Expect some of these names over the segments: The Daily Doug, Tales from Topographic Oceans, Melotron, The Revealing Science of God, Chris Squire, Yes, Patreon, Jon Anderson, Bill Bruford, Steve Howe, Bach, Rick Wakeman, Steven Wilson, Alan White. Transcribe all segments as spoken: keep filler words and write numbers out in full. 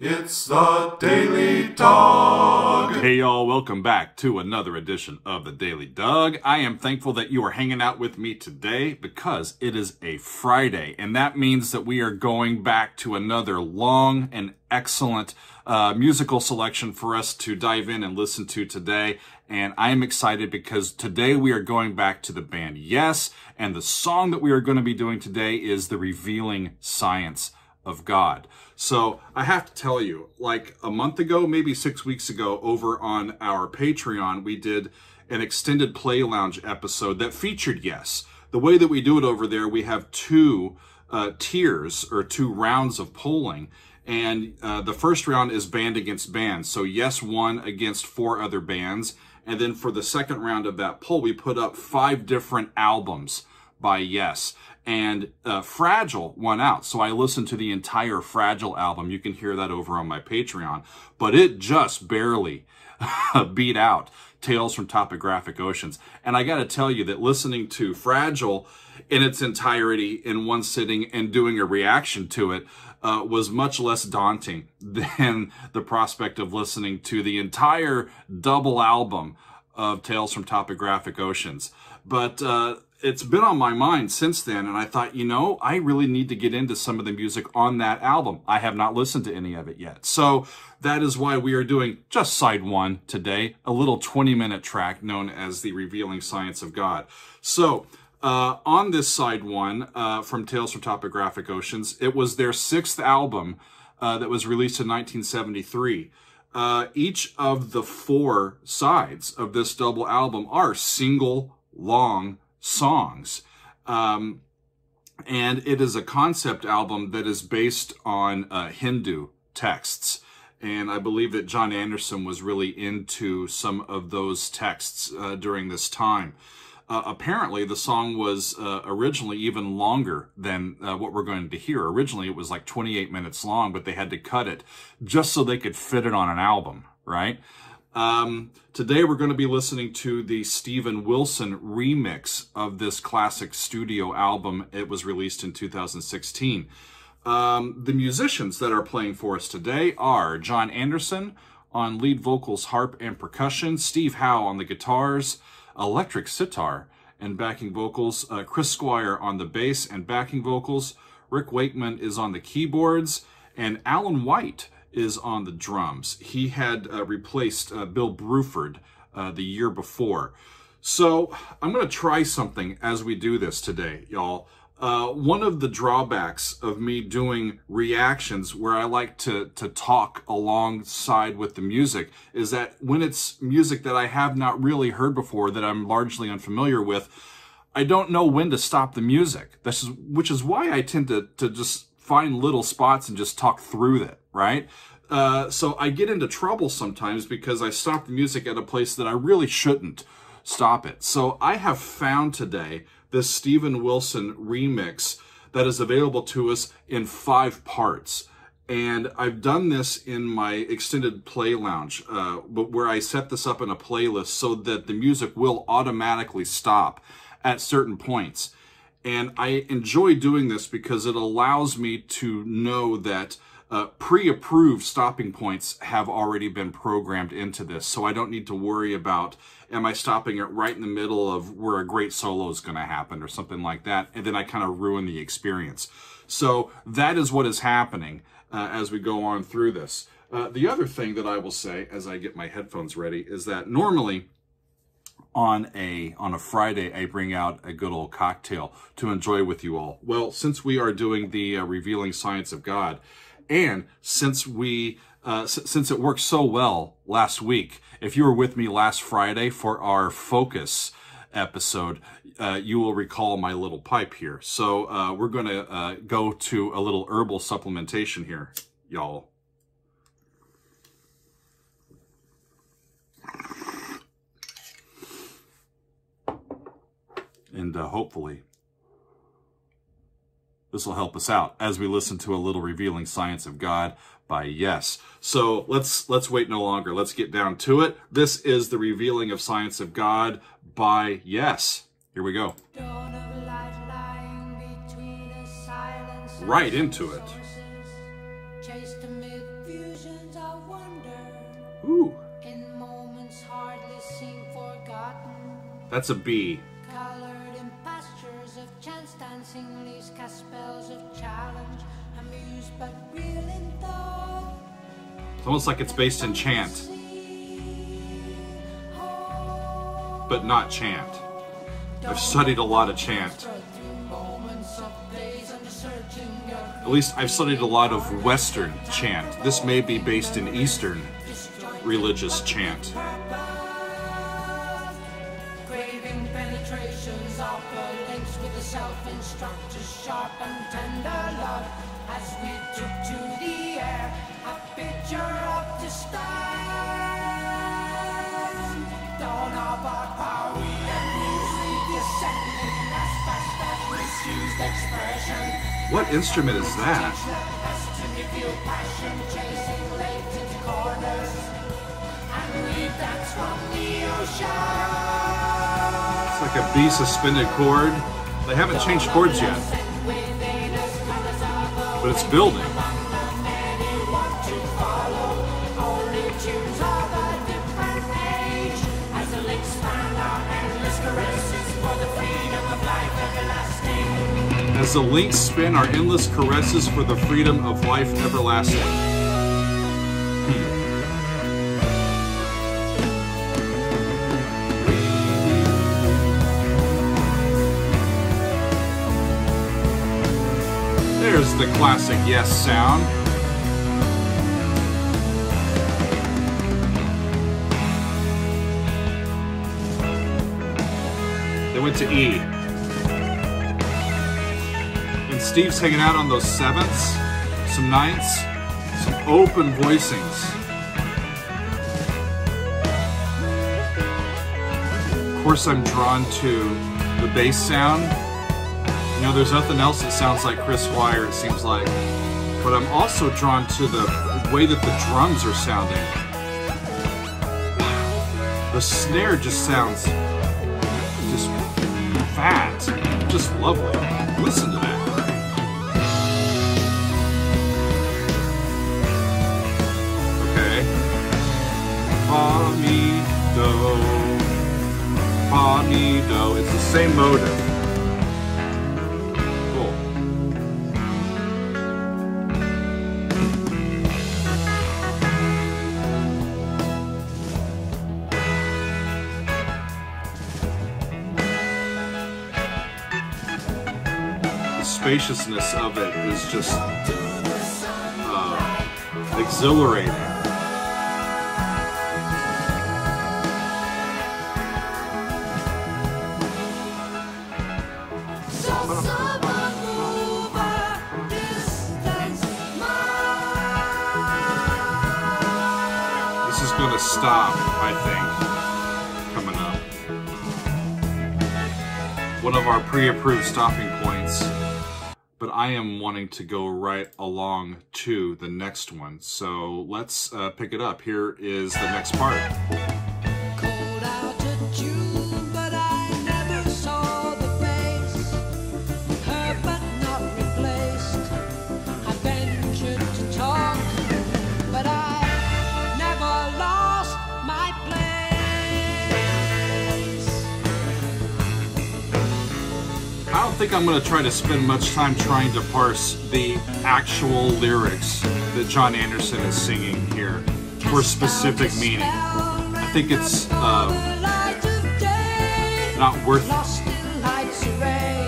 It's the Daily Doug. Hey y'all, welcome back to another edition of the Daily Doug. I am thankful that you are hanging out with me today because it is a Friday, and that means that we are going back to another long and excellent uh, musical selection for us to dive in and listen to today. And I am excited because today we are going back to the band Yes, and the song that we are going to be doing today is The Revealing Science of God. So I have to tell you, like a month ago, maybe six weeks ago, over on our Patreon, we did an extended Play Lounge episode that featured Yes. The way that we do it over there, we have two uh, tiers or two rounds of polling. And uh, the first round is band against band. So Yes won against four other bands. And then for the second round of that poll, we put up five different albums by Yes. And uh, Fragile won out. So I listened to the entire Fragile album. You can hear that over on my Patreon. But it just barely beat out Tales from Topographic Oceans. And I got to tell you that listening to Fragile in its entirety in one sitting and doing a reaction to it uh, was much less daunting than the prospect of listening to the entire double album of Tales from Topographic Oceans. But uh, it's been on my mind since then, and I thought, you know, I really need to get into some of the music on that album. I have not listened to any of it yet. So that is why we are doing just side one today, a little twenty-minute track known as The Revealing Science of God. So uh, on this side one uh, from Tales from Topographic Oceans, it was their sixth album uh, that was released in nineteen seventy-three. Uh, each of the four sides of this double album are single, long songs. Um, and it is a concept album that is based on uh, Hindu texts. And I believe that Jon Anderson was really into some of those texts uh, during this time. Uh, apparently, the song was uh, originally even longer than uh, what we're going to hear. Originally, it was like twenty-eight minutes long, but they had to cut it just so they could fit it on an album, right? Um, today, we're going to be listening to the Steven Wilson remix of this classic studio album. It was released in two thousand sixteen. Um, the musicians that are playing for us today are Jon Anderson on lead vocals, harp, and percussion, Steve Howe on the guitars, electric sitar and backing vocals, uh, Chris Squire on the bass and backing vocals, Rick Wakeman is on the keyboards, and Alan White is on the drums. He had uh, replaced uh, Bill Bruford uh, the year before. So I'm going to try something as we do this today, y'all. Uh, one of the drawbacks of me doing reactions where I like to, to talk alongside with the music is that when it's music that I have not really heard before, that I'm largely unfamiliar with, I don't know when to stop the music. This is, which is why I tend to, to just find little spots and just talk through it, right? Uh, so I get into trouble sometimes because I stop the music at a place that I really shouldn't stop it. So I have found today this Steven Wilson remix that is available to us in five parts. And I've done this in my extended Play Lounge, uh, but where I set this up in a playlist so that the music will automatically stop at certain points. And I enjoy doing this because it allows me to know that uh, pre-approved stopping points have already been programmed into this. So I don't need to worry about, am I stopping it right in the middle of where a great solo is going to happen or something like that? And then I kind of ruin the experience. So that is what is happening uh, as we go on through this. Uh, the other thing that I will say as I get my headphones ready is that normally on a, on a Friday, I bring out a good old cocktail to enjoy with you all. Well, since we are doing the uh, Revealing Science of God, and since we Uh, since it worked so well last week, if you were with me last Friday for our Focus episode, uh, you will recall my little pipe here. So uh, we're going to uh, go to a little herbal supplementation here, y'all. And uh, hopefully this will help us out as we listen to a little Revealing Science of God by Yes. So let's let's wait no longer. Let's get down to it. This is The Revealing of Science of God by Yes. Here we go. Dawn of light lying between the silence. Right into it. Chased amid confusions of wonder. Ooh. In moments hardly seen forgotten. That's a B. Colored in pastures of chance, dancing leaves cast spells of challenge, amused but real in thought. It's almost like it's based in chant. But not chant. I've studied a lot of chant. At least I've studied a lot of Western chant. This may be based in Eastern religious chant. What instrument is that? It's like a B suspended chord. They haven't changed chords yet. But it's building. As the links spin our endless caresses for the freedom of life everlasting. Hmm. There's the classic Yes sound. They went to E. Steve's hanging out on those sevenths, some ninths, some open voicings. Of course, I'm drawn to the bass sound. You know, there's nothing else that sounds like Chris Squire, it seems like. But I'm also drawn to the way that the drums are sounding. The snare just sounds just fat, just lovely. Listen to that. Fa, mi, do. Fa, mi, do. It's the same motive. Cool. The spaciousness of it is just uh, exhilarating. Stop, I think, coming up. One of our pre-approved stopping points. But I am wanting to go right along to the next one. So let's uh, pick it up. Here is the next part. Cold out of June, but I never saw the face. Her but not replaced. I ventured to talk, but I I don't think I'm going to try to spend much time trying to parse the actual lyrics that Jon Anderson is singing here for specific meaning. I think it's um, not worth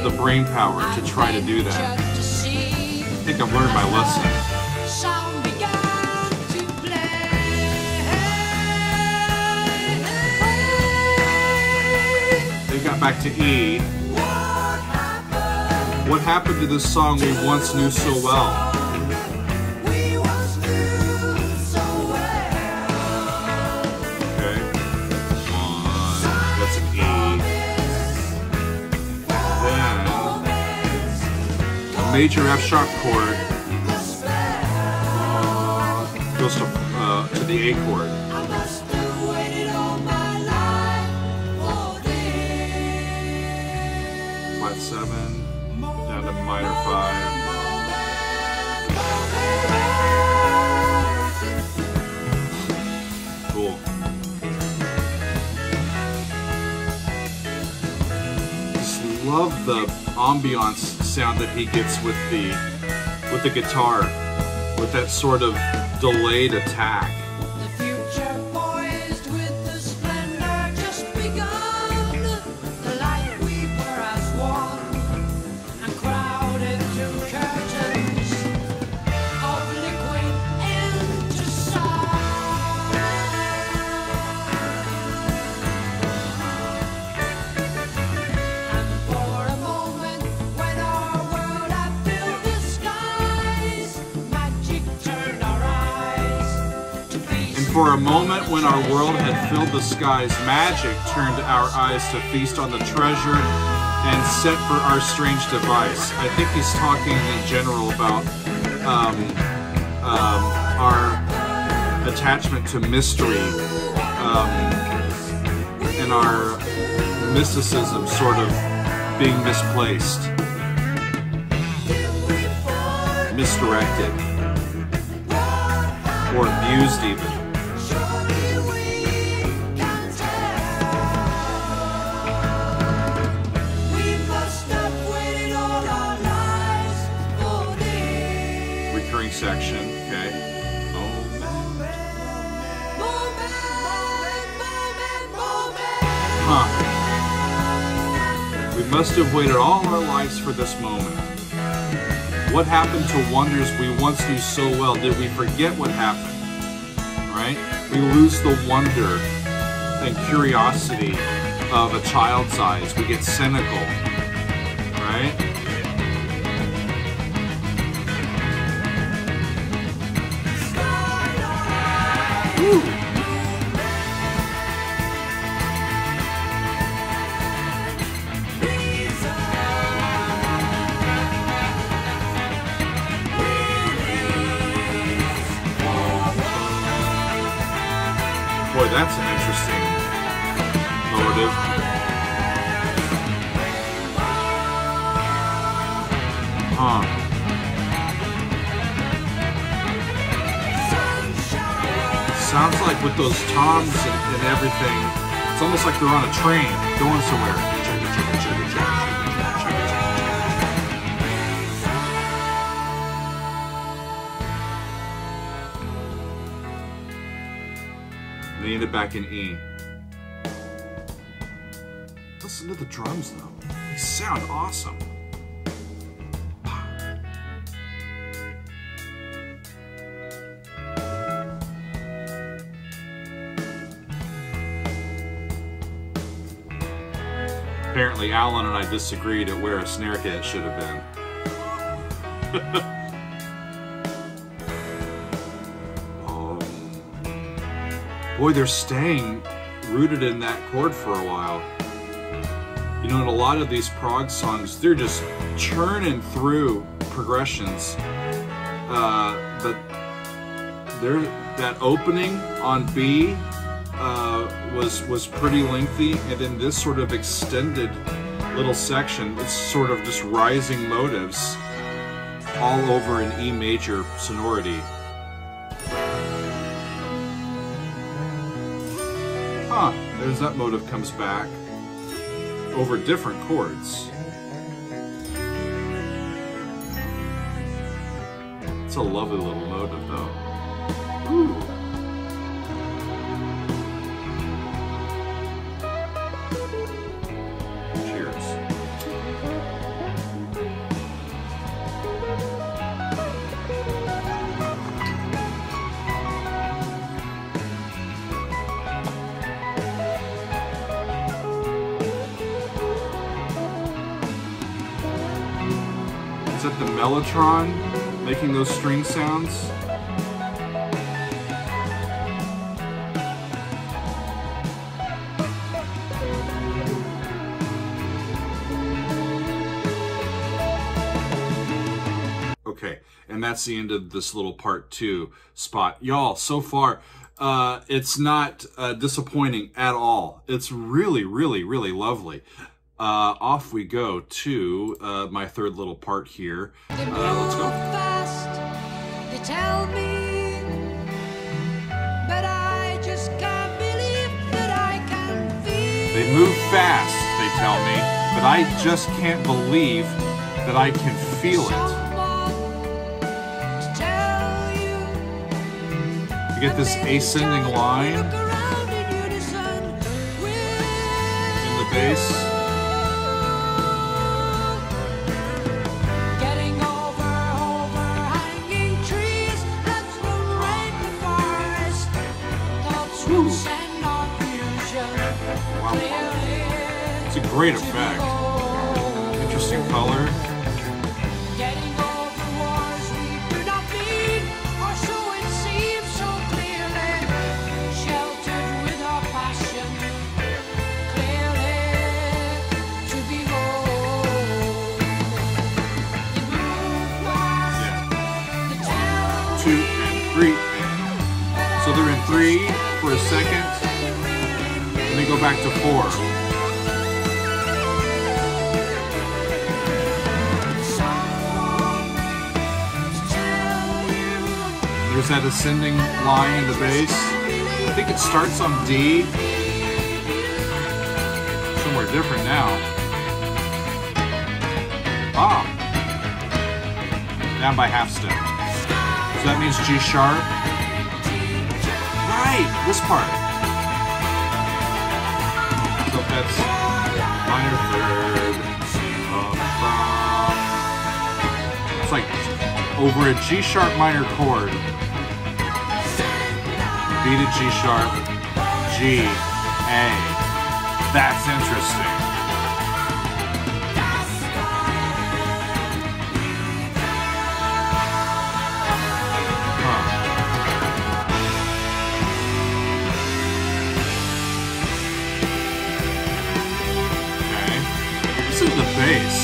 the brain power to try to do that. I think I've learned my lesson. They got back to E. What happened to this song we once knew so well? Okay. One, that's an E. Then, a major F sharp chord uh, goes to, uh, to the A chord. Flat seven. Down to minor five. the ambiance sound that he gets with the with the guitar, with that sort of delayed attack. For a moment when our world had filled the skies, magic turned our eyes to feast on the treasure and set for our strange device. I think he's talking in general about um, um, our attachment to mystery um, and our mysticism sort of being misplaced, misdirected, or abused even. Section, okay. Moment. Huh. We must have waited all our lives for this moment. What happened to wonders we once knew so well? Did we forget what happened? Right? We lose the wonder and curiosity of a child's eyes. We get cynical. Right? Boy, that's an interesting motive. Huh. Sounds like with those toms and, and everything, it's almost like they're on a train going somewhere. Check it, check it, check it, check it. They ended back in E. Listen to the drums though. They sound awesome. Apparently Alan and I disagreed at where a snare hit should have been. Boy, they're staying rooted in that chord for a while. You know, in a lot of these prog songs, they're just churning through progressions. Uh, but they're, that opening on B uh, was, was pretty lengthy, and then this sort of extended little section, it's sort of just rising motives all over an E major sonority. Huh, there's that motive comes back over different chords. It's a lovely little motive though. Ooh. Is that the Melotron making those string sounds? Okay, and that's the end of this little part two spot. Y'all, so far, uh, it's not uh, disappointing at all. It's really, really, really lovely. Uh, off we go to uh, my third little part here. Uh, let's go. Fast, they tell me, but I just can't believe that I can feel. They move fast, they tell me. but I just can't believe that I can feel it. You get this ascending line in the bass. It's a great effect. Interesting color. Yeah. Two and three. So they're in three for a second, and they go back to four. There's that ascending line in the bass. I think it starts on D. Somewhere different now. Ah. Down by half step. So that means G sharp. Right, this part. So that's minor third. Up, up. It's like over a G sharp minor chord. B to G sharp, G, A. That's interesting. Huh. Okay. This is the bass.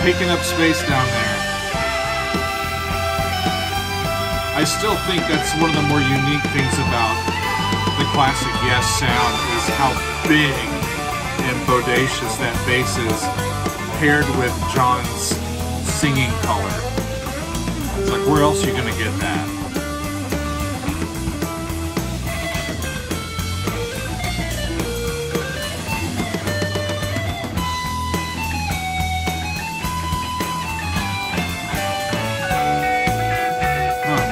Taking up space down there. I still think that's one of the more unique things about the classic Yes sound is how big and bodacious that bass is paired with Jon's singing color. It's like, where else are you gonna get that?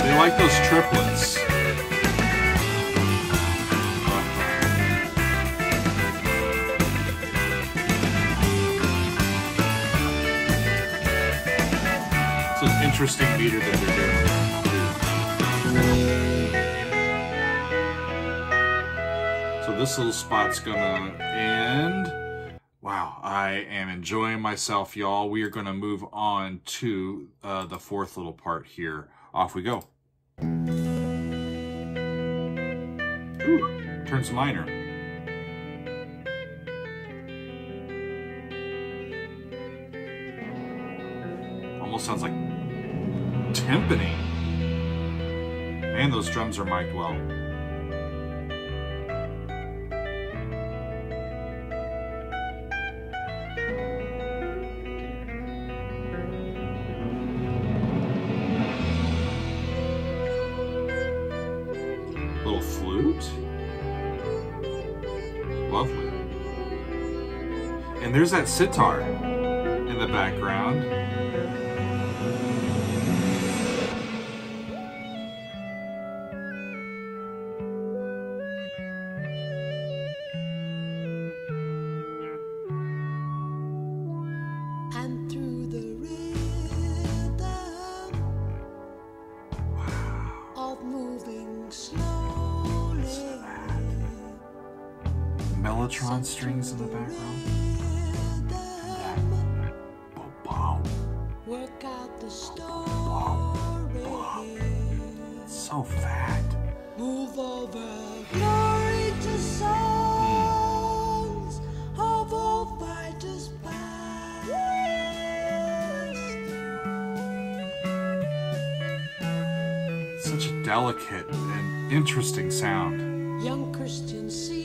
I like those triplets. It's an interesting meter that they're doing. So this little spot's gonna end. Wow, I am enjoying myself, y'all. We are gonna move on to uh, the fourth little part here. Off we go. Ooh, turns minor. Almost sounds like timpani. And those drums are mic'd well. Lovely. And there's that sitar in the background. And through the rhythm, wow, of moving slow. Melotron strings in the background. Work out the story. So fat. Move over glory to songs of all fighters past. Such a delicate and interesting sound. Young Christian see.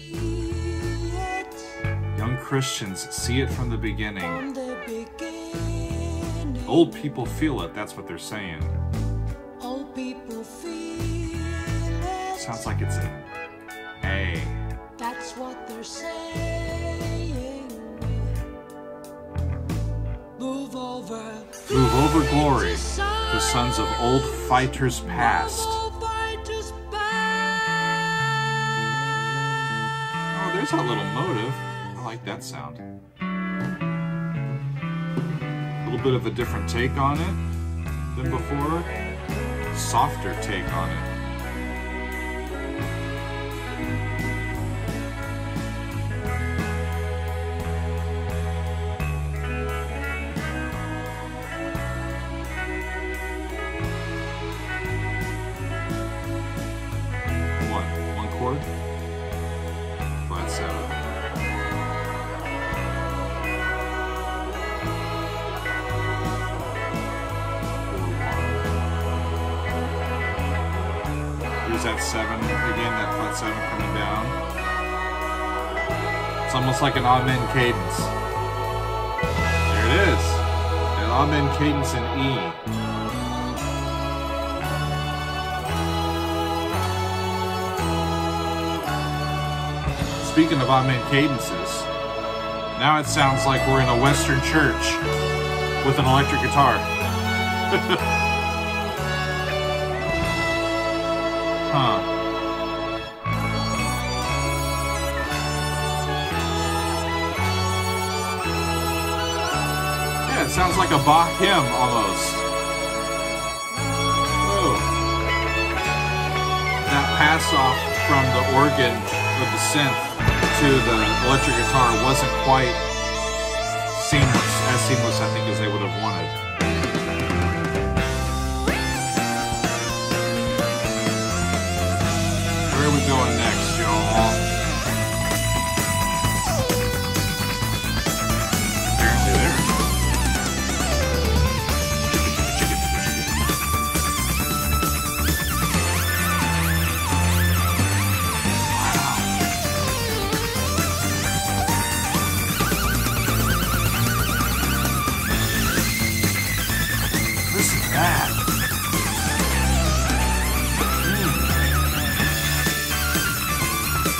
Young Christians see it from the beginning. From the beginning. Old people feel it, that's what they're saying. Old people feel sounds like it's a A. That's what they're saying. Move over. Move over glory, the sons of old fighters past. Oh, there's that little motive. I like that sound. A little bit of a different take on it than before. Softer take on it. Like an amen cadence. There it is. An amen cadence in E. Speaking of amen cadences, now it sounds like we're in a Western church with an electric guitar. Huh. Sounds like a Bach hymn almost. Whoa. That pass off from the organ or the synth to the electric guitar wasn't quite seamless, as seamless I think as they would have wanted. Where are we going next, y'all?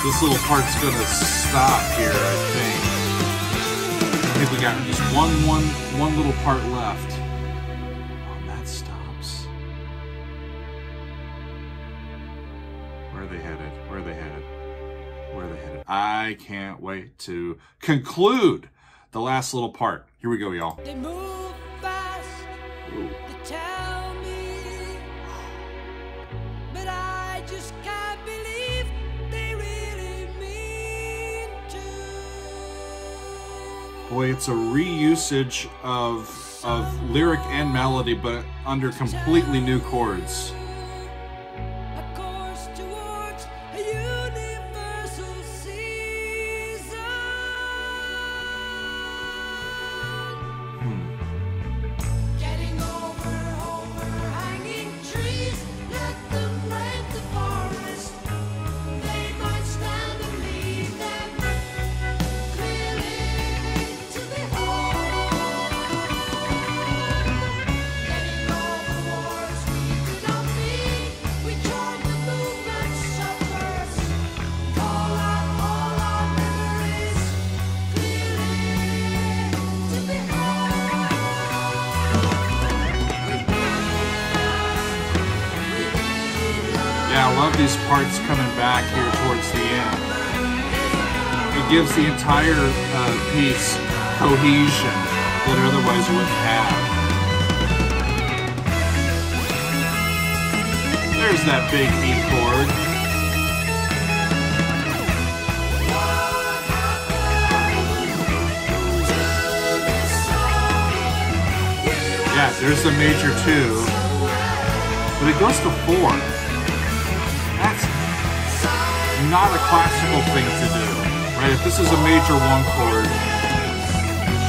This little part's gonna stop here, I think. I think we got just one, one, one little part left. Oh, and that stops. Where are they headed? Where are they headed? Where are they headed? I can't wait to conclude the last little part. Here we go, y'all. They move fast. Ooh. They tell me, but I just can't. Boy, it's a reusage of of lyric and melody, but under completely new chords. A course towards a universal season. Hmm. Getting over overhanging trees, let them rent the forest. They might stand and leave them. I love these parts coming back here towards the end. It gives the entire uh, piece cohesion that it otherwise wouldn't have. There's that big E chord. Yeah, there's the major two, but it goes to four. Not a classical thing to do, right? If this is a major one chord,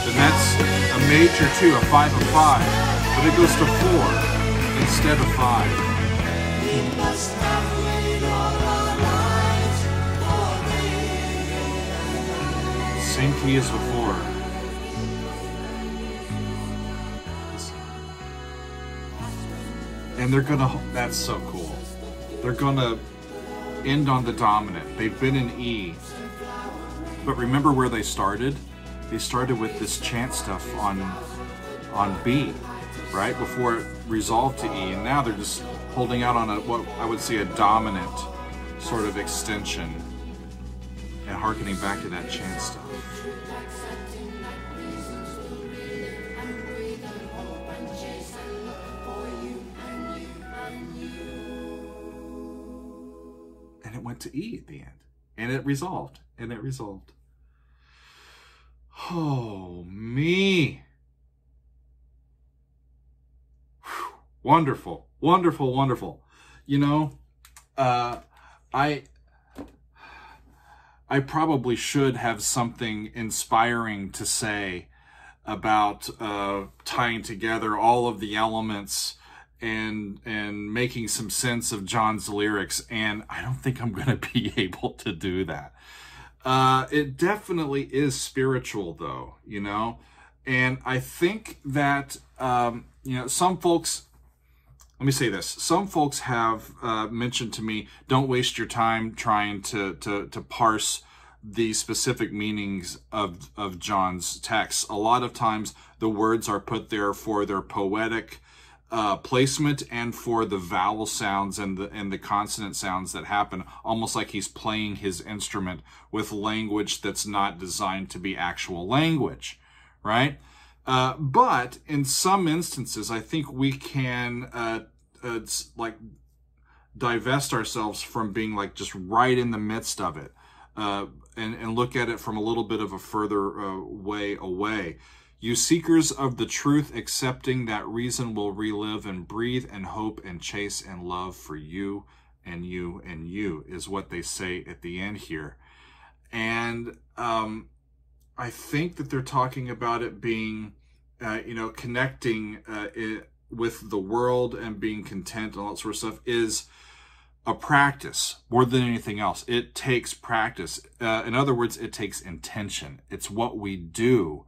then that's a major two, a five of five, but it goes to four instead of five. Same key as before. And they're gonna, that's so cool. They're gonna end on the dominant. They've been in E. But remember where they started? They started with this chant stuff on on B, right? Before it resolved to E, and now they're just holding out on a what I would say a dominant sort of extension and hearkening back to that chant stuff. And it went to E at the end. And it resolved. And it resolved. Oh, me. Whew. Wonderful. Wonderful, wonderful. You know, uh, I... I probably should have something inspiring to say about uh, tying together all of the elements and and making some sense of Jon's lyrics, and I don't think I'm going to be able to do that. Uh, it definitely is spiritual, though, you know, and I think that, um, you know, some folks... Let me say this. Some folks have uh, mentioned to me, don't waste your time trying to, to, to parse the specific meanings of, of Jon's text. A lot of times the words are put there for their poetic uh, placement and for the vowel sounds and the, and the consonant sounds that happen, almost like he's playing his instrument with language that's not designed to be actual language, right? Uh, but in some instances, I think we can uh, uh, like divest ourselves from being like just right in the midst of it, uh, and, and look at it from a little bit of a further uh, way away. You seekers of the truth, accepting that reason will relive and breathe and hope and chase and love for you and you and you is what they say at the end here. And, um, I think that they're talking about it being, uh, you know, connecting uh, it with the world and being content and all that sort of stuff is a practice more than anything else. It takes practice. Uh, in other words, it takes intention. It's what we do,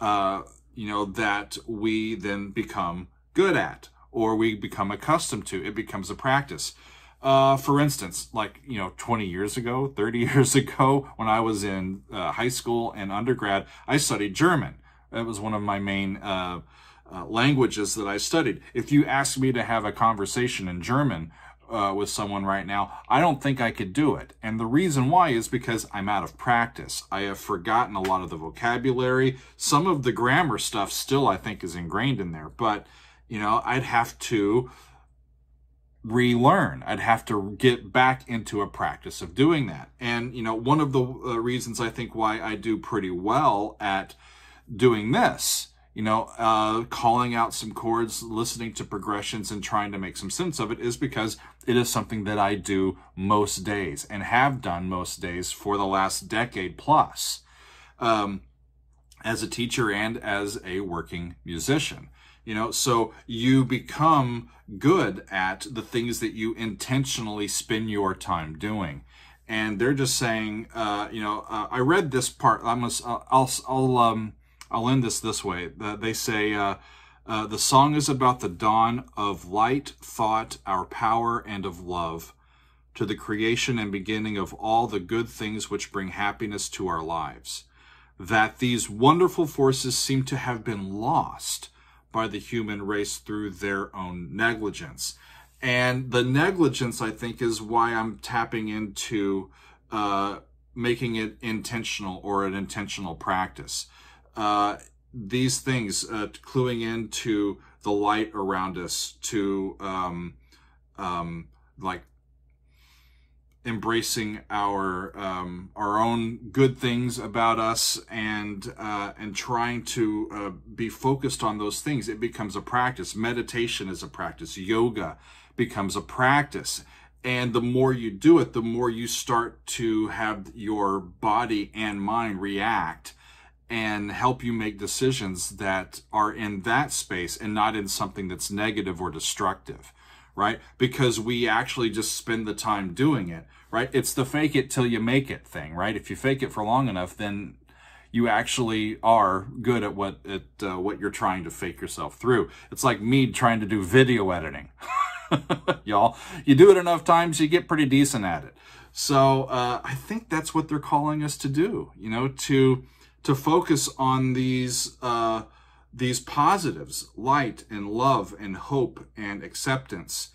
uh, you know, that we then become good at or we become accustomed to. It becomes a practice. Uh, for instance, like, you know, twenty years ago, thirty years ago, when I was in uh, high school and undergrad, I studied German. That was one of my main uh, uh, languages that I studied. If you asked me to have a conversation in German uh, with someone right now, I don't think I could do it. And the reason why is because I'm out of practice. I have forgotten a lot of the vocabulary. Some of the grammar stuff still, I think, is ingrained in there. But, you know, I'd have to relearn. I'd have to get back into a practice of doing that. And, you know, one of the uh, reasons I think why I do pretty well at doing this, you know, uh, calling out some chords, listening to progressions and trying to make some sense of it is because it is something that I do most days and have done most days for the last decade plus, um, as a teacher and as a working musician. You know, so you become good at the things that you intentionally spend your time doing. And they're just saying, uh, you know, uh, I read this part. I'm gonna, I'll, I'll, um, I'll end this this way. Uh, they say, uh, uh, the song is about the dawn of light, thought, our power, and of love, to the creation and beginning of all the good things which bring happiness to our lives. That these wonderful forces seem to have been lost by the human race through their own negligence. And the negligence, I think, is why I'm tapping into uh, making it intentional or an intentional practice. Uh, these things, uh, cluing into the light around us, to um, um, like embracing our um, our own good things about us, and uh, and trying to uh, be focused on those things. It becomes a practice. Meditation is a practice. Yoga becomes a practice. And the more you do it, the more you start to have your body and mind react and help you make decisions that are in that space and not in something that's negative or destructive. Right? Because we actually just spend the time doing it, right? It's the fake it till you make it thing, right? If you fake it for long enough, then you actually are good at what at uh, what you're trying to fake yourself through. It's like me trying to do video editing. Y'all, you do it enough times, you get pretty decent at it. So uh, I think that's what they're calling us to do, you know, to to focus on these uh, these positives, light and love and hope and acceptance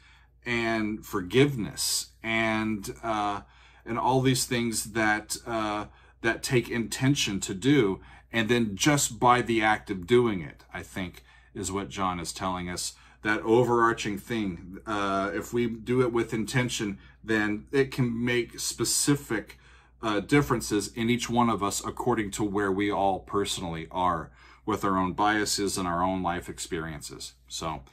and forgiveness and uh, and all these things that uh, that take intention to do. And then just by the act of doing it, I think, is what John is telling us. That overarching thing, uh, if we do it with intention, then it can make specific uh, differences in each one of us according to where we all personally are with our own biases and our own life experiences. So,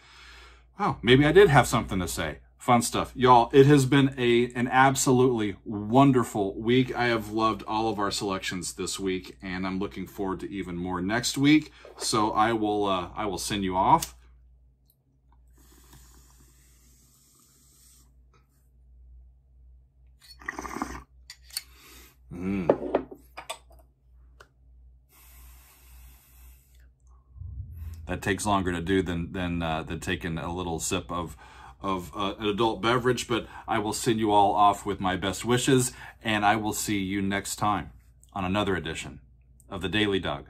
wow, maybe I did have something to say. Fun stuff. Y'all, it has been a an absolutely wonderful week. I have loved all of our selections this week, and I'm looking forward to even more next week. So I will, uh, I will send you off. Mm. That takes longer to do than than uh, than taking a little sip of of uh, an adult beverage, but I will send you all off with my best wishes, and I will see you next time on another edition of The Daily Doug.